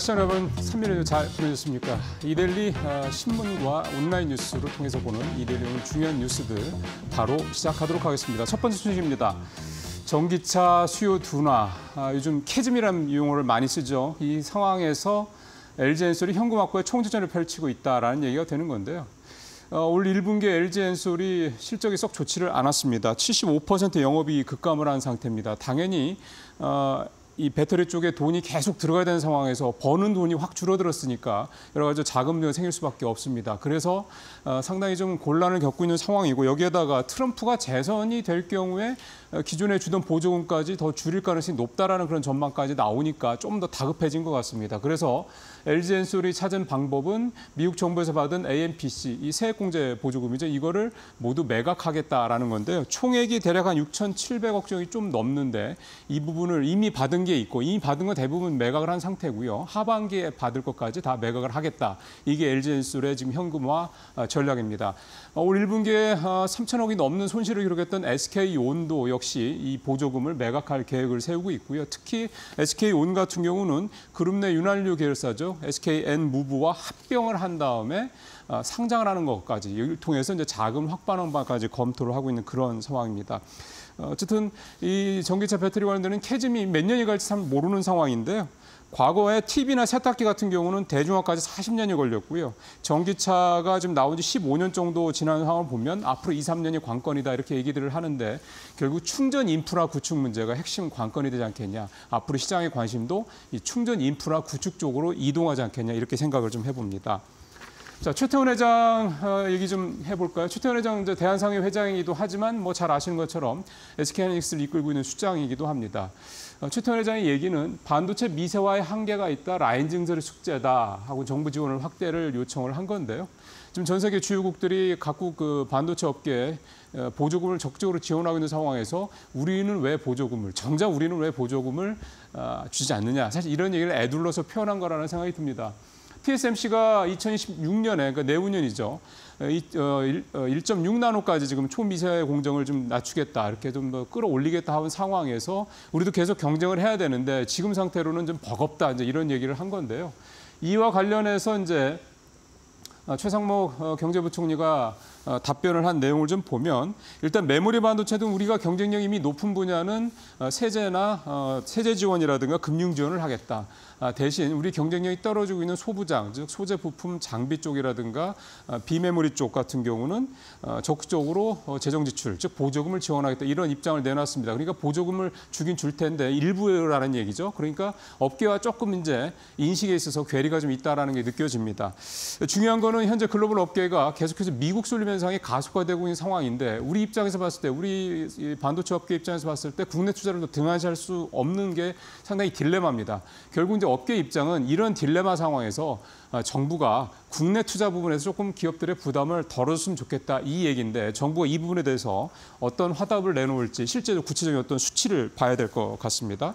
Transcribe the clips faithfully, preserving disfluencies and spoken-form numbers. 시청자 여러분, 삼 밀리언 잘 보내셨습니까? 이데일리 어, 신문과 온라인 뉴스를 통해서 보는 이데일리 오늘 중요한 뉴스들 바로 시작하도록 하겠습니다. 첫 번째 소식입니다. 전기차 수요 둔화, 아, 요즘 캐즘이라는 용어를 많이 쓰죠. 이 상황에서 엘지엔솔이 현금 확보에 총재전을 펼치고 있다는 얘기가 되는 건데요. 어, 올 일 분기 엘지엔솔이 실적이 썩 좋지를 않았습니다. 칠십오 퍼센트 영업이익 급감을 한 상태입니다. 당연히 어, 이 배터리 쪽에 돈이 계속 들어가야 되는 상황에서 버는 돈이 확 줄어들었으니까 여러 가지 자금도 생길 수밖에 없습니다. 그래서 상당히 좀 곤란을 겪고 있는 상황이고, 여기에다가 트럼프가 재선이 될 경우에 기존에 주던 보조금까지 더 줄일 가능성이 높다라는 그런 전망까지 나오니까 좀 더 다급해진 것 같습니다. 그래서 엘지엔솔이 찾은 방법은 미국 정부에서 받은 에이엠피씨, 이 세액공제 보조금이죠. 이거를 모두 매각하겠다라는 건데요. 총액이 대략 한 육천칠백억 정도 좀 넘는데 이 부분을 이미 받은 게 있고, 이미 받은 건 대부분 매각을 한 상태고요. 하반기에 받을 것까지 다 매각을 하겠다. 이게 엘지엔솔의 지금 현금화 전략입니다. 올 일 분기에 삼천억이 넘는 손실을 기록했던 에스케이온도 역시 이 보조금을 매각할 계획을 세우고 있고요. 특히 에스케이온 같은 경우는 그룹 내 윤활유 계열사죠. 에스케이엔무브와 합병을 한 다음에 상장을 하는 것까지, 이를 통해서 이제 자금 확보하는 방까지 검토를 하고 있는 그런 상황입니다. 어쨌든 이 전기차 배터리 관련되는 캐즘이 몇 년이 갈지 참 모르는 상황인데요. 과거에 티비나 세탁기 같은 경우는 대중화까지 사십 년이 걸렸고요. 전기차가 지금 나온 지 십오 년 정도 지난 상황을 보면 앞으로 이, 삼 년이 관건이다, 이렇게 얘기들을 하는데 결국 충전 인프라 구축 문제가 핵심 관건이 되지 않겠냐. 앞으로 시장의 관심도 이 충전 인프라 구축 쪽으로 이동하지 않겠냐, 이렇게 생각을 좀 해봅니다. 자, 최태원 회장 얘기 좀 해볼까요? 최태원 회장 이제 대한상회 회장이기도 하지만 뭐 잘 아시는 것처럼 에스케이하이닉스를 이끌고 있는 수장이기도 합니다. 최태원 회장의 얘기는 반도체 미세화의 한계가 있다, 라인 증설의 숙제다 하고 정부 지원을 확대를 요청을 한 건데요. 지금 전 세계 주요국들이 각국 그 반도체 업계에 보조금을 적극적으로 지원하고 있는 상황에서 우리는 왜 보조금을, 정작 우리는 왜 보조금을 주지 않느냐. 사실 이런 얘기를 애둘러서 표현한 거라는 생각이 듭니다. 티에스엠씨가 이천이십육 년에, 그러니까 내후년이죠. 일 점 육 나노까지 지금 초미세 공정을 좀 낮추겠다, 이렇게 좀 더 끌어올리겠다 하는 상황에서 우리도 계속 경쟁을 해야 되는데 지금 상태로는 좀 버겁다, 이제 이런 얘기를 한 건데요. 이와 관련해서 이제 최상목 경제부총리가 답변을 한 내용을 좀 보면, 일단 메모리 반도체 등 우리가 경쟁력이 이미 높은 분야는 세제나 세제 지원이라든가 금융 지원을 하겠다. 대신 우리 경쟁력이 떨어지고 있는 소부장, 즉 소재 부품 장비 쪽이라든가 비메모리 쪽 같은 경우는 적극적으로 재정 지출, 즉 보조금을 지원하겠다, 이런 입장을 내놨습니다. 그러니까 보조금을 주긴 줄 텐데 일부라는 얘기죠. 그러니까 업계와 조금 이제 인식에 있어서 괴리가 좀 있다라는 게 느껴집니다. 중요한 거는 현재 글로벌 업계가 계속해서 미국 쏠림 현상이 가속화되고 있는 상황인데, 우리 입장에서 봤을 때, 우리 반도체 업계 입장에서 봤을 때 국내 투자를 더 등한시할 수 없는 게 상당히 딜레마입니다. 결국 이제 업계 입장은 이런 딜레마 상황에서 정부가 국내 투자 부분에서 조금 기업들의 부담을 덜어줬으면 좋겠다, 이 얘기인데 정부가 이 부분에 대해서 어떤 화답을 내놓을지 실제로 구체적인 어떤 수치를 봐야 될 것 같습니다.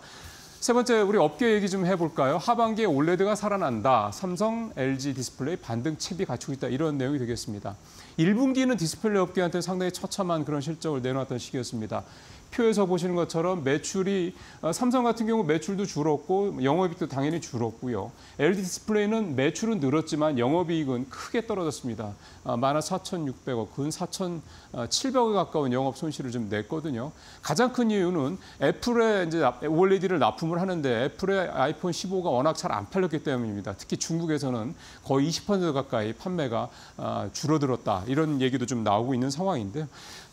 세 번째, 우리 업계 얘기 좀 해볼까요? 하반기에 올레드가 살아난다. 삼성, 엘지 디스플레이 반등 칩이 갖추고 있다. 이런 내용이 되겠습니다. 일 분기는 디스플레이 업계한테 상당히 처참한 그런 실적을 내놓았던 시기였습니다. 표에서 보시는 것처럼 매출이, 삼성 같은 경우 매출도 줄었고 영업이익도 당연히 줄었고요. 엘지 디스플레이는 매출은 늘었지만 영업이익은 크게 떨어졌습니다. 마이너스 사천육백억, 근 사천칠백억에 가까운 영업 손실을 좀 냈거든요. 가장 큰 이유는 애플에 이제 오엘이디를 납품을 하는데 애플의 아이폰 십오가 워낙 잘 안 팔렸기 때문입니다. 특히 중국에서는 거의 이십 퍼센트 가까이 판매가 줄어들었다, 이런 얘기도 좀 나오고 있는 상황인데요.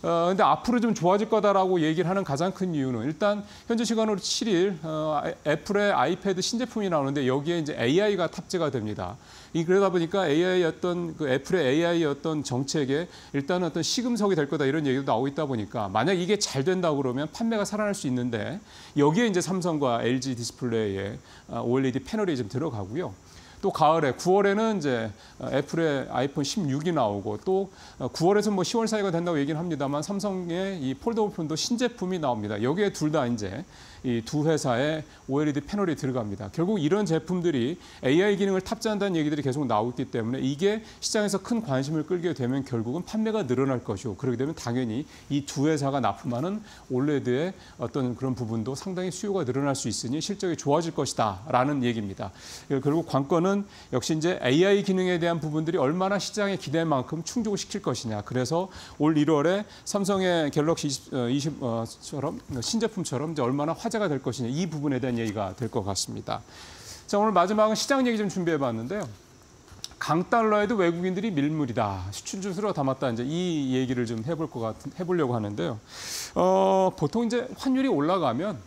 어, 근데 앞으로 좀 좋아질 거다라고 얘기를 하는 가장 큰 이유는 일단 현재 시간으로 칠 일 어, 애플의 아이패드 신제품이 나오는데 여기에 이제 에이아이가 탑재가 됩니다. 이 그러다 보니까 에이아이 어떤 그 애플의 에이아이 어떤 정책에 일단 어떤 시금석이 될 거다, 이런 얘기도 나오고 있다 보니까 만약 이게 잘 된다고 그러면 판매가 살아날 수 있는데 여기에 이제 삼성과 엘지 디스플레이의 오엘이디 패널이 좀 들어가고요. 또 가을에 구월에는 이제 애플의 아이폰 십육이 나오고 또 구월에서 뭐 시월 사이가 된다고 얘기는 합니다만 삼성의 이 폴더블폰도 신제품이 나옵니다. 여기에 둘 다 이제 이 두 회사의 오엘이디 패널이 들어갑니다. 결국 이런 제품들이 에이아이 기능을 탑재한다는 얘기들이 계속 나오기 때문에 이게 시장에서 큰 관심을 끌게 되면 결국은 판매가 늘어날 것이고, 그렇게 되면 당연히 이 두 회사가 납품하는 올레드의 어떤 그런 부분도 상당히 수요가 늘어날 수 있으니 실적이 좋아질 것이다라는 얘기입니다. 결국 관건은 역시 이제 에이아이 기능에 대한 부분들이 얼마나 시장의 기대만큼 충족을 시킬 것이냐. 그래서 올 일월에 삼성의 갤럭시 이십처럼 신제품처럼 이제 얼마나 화제가 될 것이냐, 이 부분에 대한 얘기가 될 것 같습니다. 자, 오늘 마지막은 시장 얘기 좀 준비해봤는데요. 강달러에도 외국인들이 밀물이다. 수출 주스로 담았다. 이제 이 얘기를 좀 해볼 것 같은 해보려고 하는데요. 어, 보통 이제 환율이 올라가면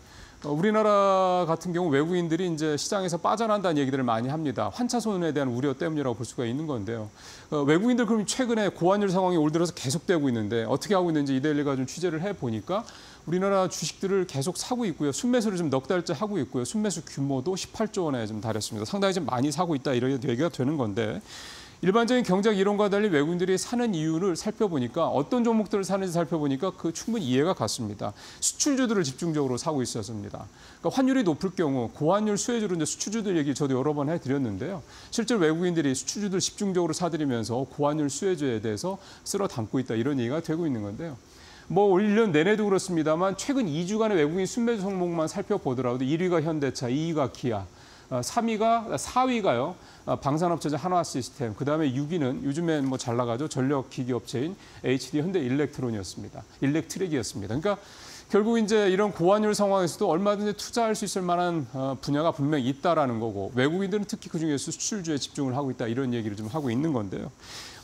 우리나라 같은 경우 외국인들이 이제 시장에서 빠져난다는 얘기들을 많이 합니다. 환차 손해에 대한 우려 때문이라고 볼 수가 있는 건데요. 외국인들 그럼 최근에 고환율 상황이 올 들어서 계속되고 있는데 어떻게 하고 있는지 이데일리가 좀 취재를 해보니까 우리나라 주식들을 계속 사고 있고요. 순매수를 좀 넉 달째 하고 있고요. 순매수 규모도 십팔조 원에 좀 달했습니다. 상당히 좀 많이 사고 있다, 이런 얘기가 되는 건데, 일반적인 경제학 이론과 달리 외국인들이 사는 이유를 살펴보니까, 어떤 종목들을 사는지 살펴보니까 그 충분히 이해가 갔습니다. 수출주들을 집중적으로 사고 있었습니다. 그러니까 환율이 높을 경우 고환율 수혜주로 이제 수출주들 얘기 저도 여러 번 해드렸는데요. 실제로 외국인들이 수출주들 집중적으로 사들이면서 고환율 수혜주에 대해서 쓸어 담고 있다, 이런 얘기가 되고 있는 건데요. 뭐 일 년 내내도 그렇습니다만 최근 이 주간의 외국인 순매수 종목만 살펴보더라도 일 위가 현대차, 이 위가 기아, 삼 위가 사 위가요. 방산업체죠, 한화시스템. 그다음에 육 위는 요즘에 뭐 잘 나가죠, 전력기기업체인 에이치디 현대 일렉트론이었습니다. 일렉트릭이었습니다. 그러니까 결국 이제 이런 고환율 상황에서도 얼마든지 투자할 수 있을 만한 분야가 분명히 있다라는 거고, 외국인들은 특히 그중에서 수출주에 집중을 하고 있다, 이런 얘기를 좀 하고 있는 건데요.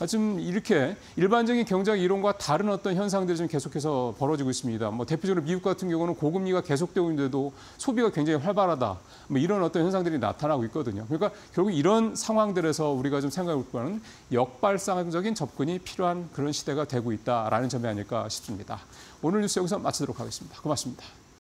지금 이렇게 일반적인 경제학 이론과 다른 어떤 현상들이 좀 계속해서 벌어지고 있습니다. 뭐 대표적으로 미국 같은 경우는 고금리가 계속되고 있는데도 소비가 굉장히 활발하다, 뭐 이런 어떤 현상들이 나타나고 있거든요. 그러니까 결국 이런 상황들에서 우리가 좀 생각해 볼 거는 역발상적인 접근이 필요한 그런 시대가 되고 있다라는 점이 아닐까 싶습니다. 오늘 뉴스 여기서 마치도록 하겠습니다. 고맙습니다.